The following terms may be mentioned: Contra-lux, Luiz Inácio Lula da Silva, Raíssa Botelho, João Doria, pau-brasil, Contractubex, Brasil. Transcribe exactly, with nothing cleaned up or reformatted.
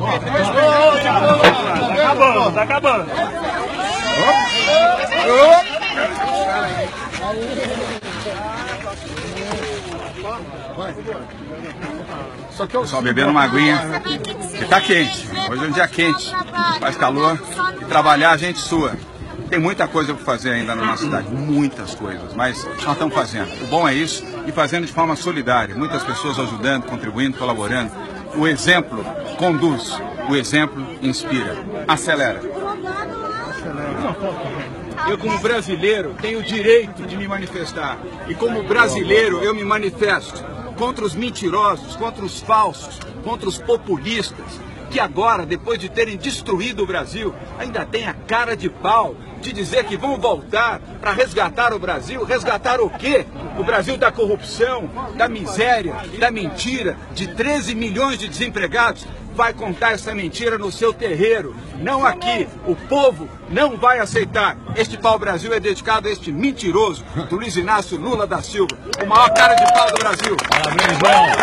Tá acabando, tá acabando. Só bebendo uma aguinha, que tá quente. Hoje é um dia quente, faz calor e trabalhar a gente sua. Tem muita coisa para fazer ainda na nossa cidade, muitas coisas, mas nós estamos fazendo. O bom é isso, e fazendo de forma solidária, muitas pessoas ajudando, contribuindo, colaborando. O exemplo conduz, o exemplo inspira, acelera. Eu, como brasileiro, tenho o direito de me manifestar, e como brasileiro eu me manifesto contra os mentirosos, contra os falsos, contra os populistas, que agora, depois de terem destruído o Brasil, ainda tem a cara de pau de dizer que vão voltar para resgatar o Brasil. Resgatar o quê? O Brasil da corrupção, da miséria, da mentira, de treze milhões de desempregados. Vai contar essa mentira no seu terreiro, não aqui. O povo não vai aceitar. Este pau-brasil é dedicado a este mentiroso, do Luiz Inácio Lula da Silva, o maior cara de pau do Brasil. Parabéns, João.